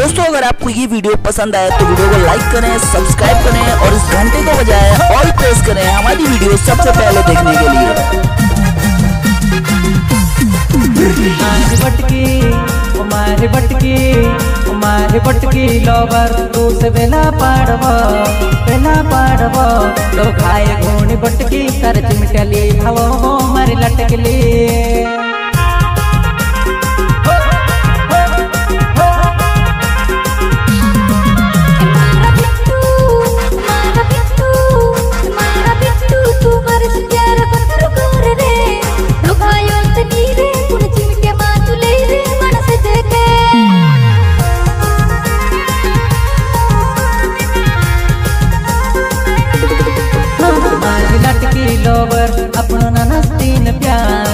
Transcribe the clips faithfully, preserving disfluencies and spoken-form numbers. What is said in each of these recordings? दोस्तों अगर आपको ये वीडियो पसंद आए तो वीडियो को लाइक करें, सब्सक्राइब करें और इस घंटे को बजाय ऑल प्रेस करें हमारी वीडियो सबसे पहले देखने के लिए। बटके हमारे बटके हमारे बटके लवर तो से बेला पाड़वा बेला पाड़वा तो खाए घोने बटके कर चिमटले हवा हमारे लटकले। अपना ननस्तीन प्यार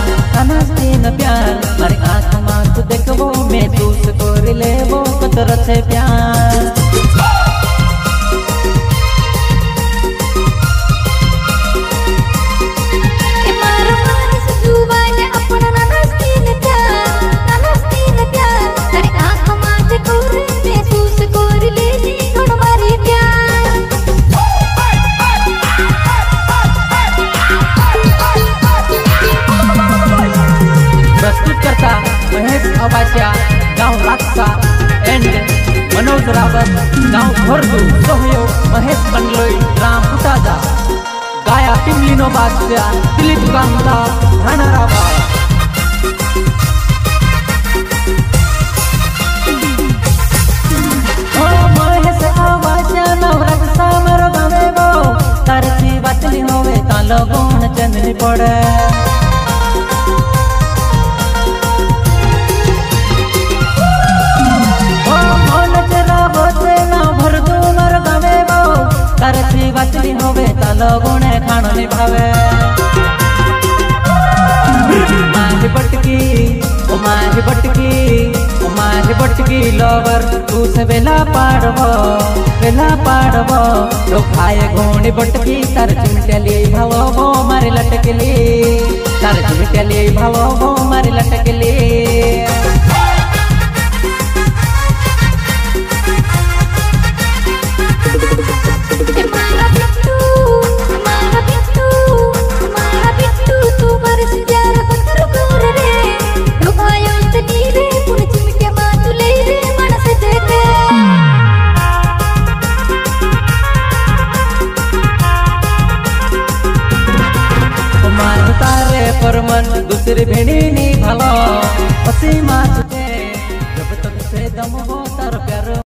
ननस्तीन प्यार मारे आँख माँ तू देखो मैं तू से तोर ले वो कतरा से प्यार। के मारो मारे से जुबान अपना ननस्तीन प्यार ननस्तीन प्यार मारे आँख माँ से तोर मैं तू से तोर ले जी कौन मारी प्यार। करता महेश अवासिया गाँव रास्ता एंड मनोज रावत गाँव भरदू सहयोग महेश बंगलोई राम पुतादा गाया पिमलिनो बादशाह दिलीप कांता राणा रावा। हो महेश अवासिया गाँव रास्ता मरो गावे वो तार सी बातली होवे तालो गोण चंदनी पड़े। तारसी बचली होवे तालो गुणे खानो निभावे। मारे बटकी ओ मारे बटकी ओ मारे बटकी लवर तू से बेला पाड़वो बेला पाड़वो तो खाए घोणी बटकी तार चिमटली भावो वो मारे लटकली तार चिमटली भावो वो मारे लटकली। दूसरे भेड़ी नहीं भालो पसी माचते जब तक से दम हो तार प्यार।